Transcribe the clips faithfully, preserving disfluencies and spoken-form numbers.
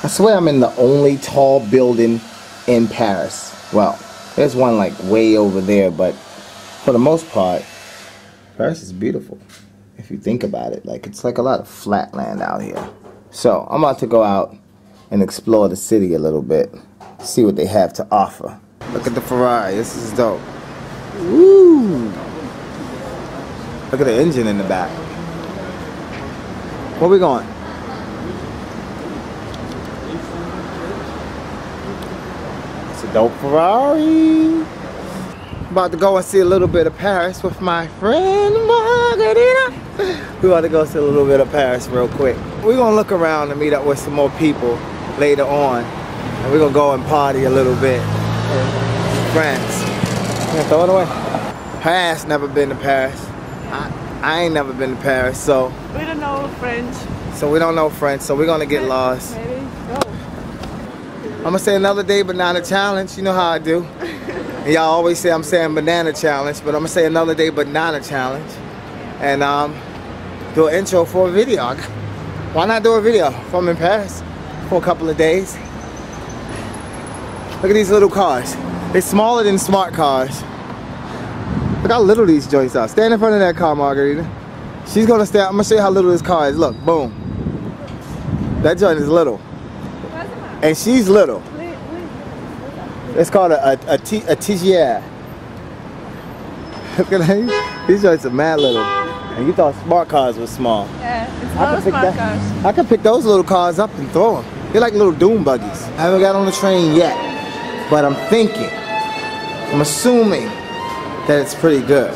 I swear I'm in the only tall building in Paris. Well, there's one like way over there, but for the most part, Paris is beautiful. If you think about it, like it's like a lot of flat land out here. So I'm about to go out and explore the city a little bit, see what they have to offer. Look at the Ferrari, this is dope. Woo! Look at the engine in the back. Where we going? It's a dope Ferrari. About to go and see a little bit of Paris with my friend Margarita. We about to go see a little bit of Paris real quick. We're gonna look around and meet up with some more people later on. And we're gonna go and party a little bit in France. Can I throw it away? Paris, never been to Paris. I I ain't never been to Paris, so we don't know French. So we don't know French, so we're gonna get lost. Maybe. No. I'm gonna say another day banana challenge. You know how I do. Y'all always say I'm saying banana challenge, but I'm gonna say another day banana challenge, and um, do an intro for a video. Why not do a video from in Paris for a couple of days? Look at these little cars. They're smaller than smart cars. Look how little these joints are. Stand in front of that car, Margarita. She's gonna stand. I'm gonna show you how little this car is. Look, boom. That joint is little. And she's little. It's called a, a, a, t, a tigier. Look at these. These joints are mad little. And you thought smart cars were small. Yeah, it's I could pick smart that, cars. I can pick those little cars up and throw them. They're like little dune buggies. I haven't got on the train yet, but I'm thinking, I'm assuming that it's pretty good.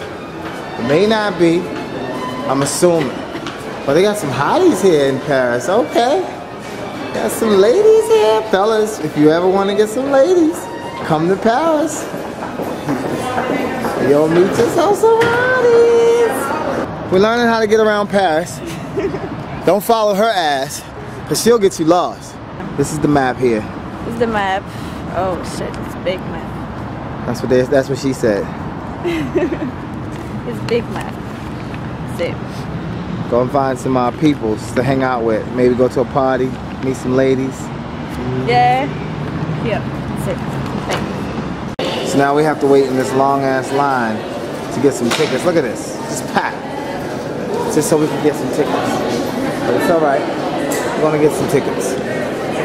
It may not be, I'm assuming. But they got some hotties here in Paris, okay. Got some ladies here, fellas. If you ever wanna get some ladies, come to Paris. You'll meet yourself some hotties. We're learning how to get around Paris. Don't follow her ass, cause she'll get you lost. This is the map here. This is the map. Oh shit, it's a big map. That's what, they, that's what she said. It's big map. Go and find some uh, peoples to hang out with. Maybe go to a party, meet some ladies. Yeah. Yep. Sick. So now we have to wait in this long ass line to get some tickets. Look at this. It's packed. Just so we can get some tickets. But it's alright. We're gonna get some tickets.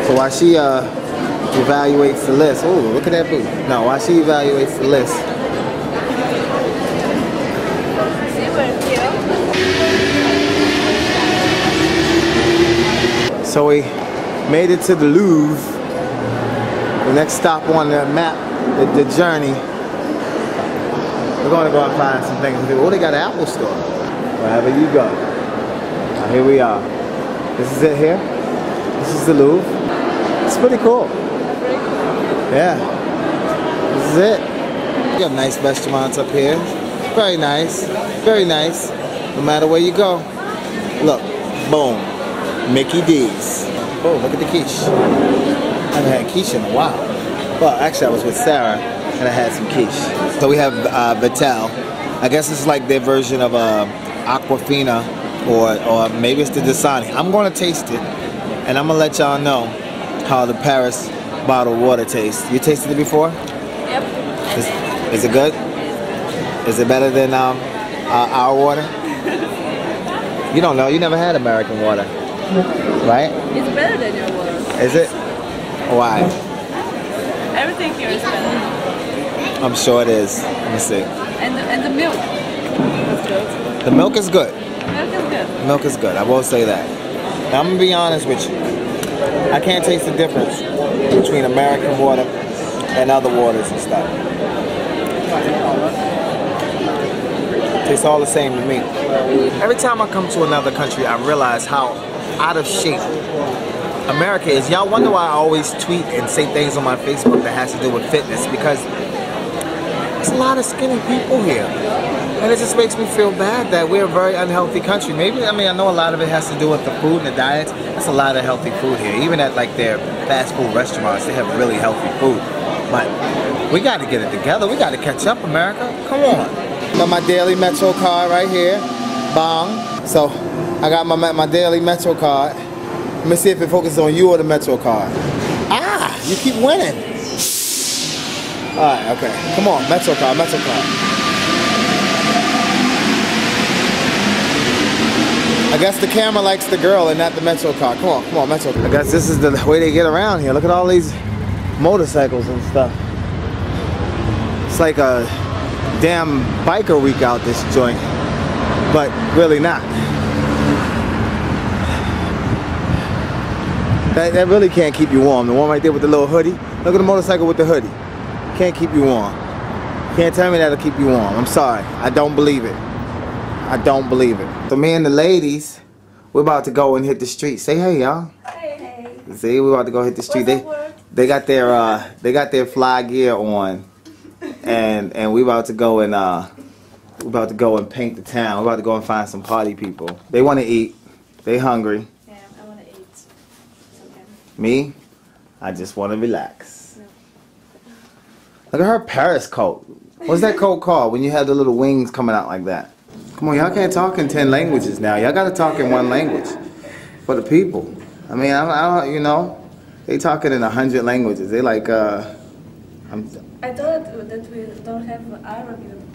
So while she uh, evaluates the list. Oh, look at that booth. No, while she evaluates the list. So we made it to the Louvre. The next stop on the map, the, the journey. We're going to go and find some things to do. Oh, they got an Apple store. Wherever you go. Now, here we are. This is it here. This is the Louvre. It's pretty cool. Yeah. This is it. You got nice restaurants up here. Very nice. Very nice. No matter where you go. Look. Boom. Mickey D's. Oh, look at the quiche. I haven't had quiche in a while. Well, actually I was with Sarah and I had some quiche. So we have uh, Vittel. I guess it's like their version of uh, Aquafina or, or maybe it's the Dasani. I'm going to taste it and I'm going to let y'all know how the Paris bottled water tastes. You tasted it before? Yep. Is, is it good? Is it better than um, uh, our water? You don't know. You never had American water. Right? It's better than your water. Is it? Why? Everything here is better. I'm sure it is. Let me see. And the, and the milk is good. The milk is good. Milk is good. Milk is good. I will say that. Now, I'm going to be honest with you. I can't taste the difference between American water and other waters and stuff. It tastes all the same to me. Every time I come to another country, I realize how out of shape America is. Y'all wonder why I always tweet and say things on my Facebook that has to do with fitness, because there's a lot of skinny people here. And it just makes me feel bad that we're a very unhealthy country. Maybe, I mean, I know a lot of it has to do with the food and the diets. There's a lot of healthy food here. Even at like their fast food restaurants, they have really healthy food. But we gotta get it together. We gotta catch up, America. Come on. Got my daily MetroCard right here. Bong. So, I got my my daily MetroCard. Let me see if it focuses on you or the MetroCard. Ah, you keep winning. All right, okay. Come on, MetroCard, MetroCard. I guess the camera likes the girl and not the MetroCard. Come on, come on, MetroCard. I guess this is the way they get around here. Look at all these motorcycles and stuff. It's like a damn biker week out this joint, but really not. That, that really can't keep you warm. The one right there with the little hoodie. Look at the motorcycle with the hoodie. Can't keep you warm. Can't tell me that'll keep you warm. I'm sorry. I don't believe it. I don't believe it. So me and the ladies, we're about to go and hit the street. Say hey, y'all. Hey. See, we're about to go hit the street. They, they got their uh, they got their fly gear on, and and we about to go and uh, we about to go and paint the town. We're about to go and find some party people. They want to eat. They hungry. Me, I just want to relax. No. Look at her Paris coat. What's that coat called when you have the little wings coming out like that? Come on, y'all can't talk in ten languages now. Y'all gotta talk in one language for the people. I mean, I don't, I don't you know, they talking in a hundred languages. They like, uh, I'm. I thought that we don't have Arabic.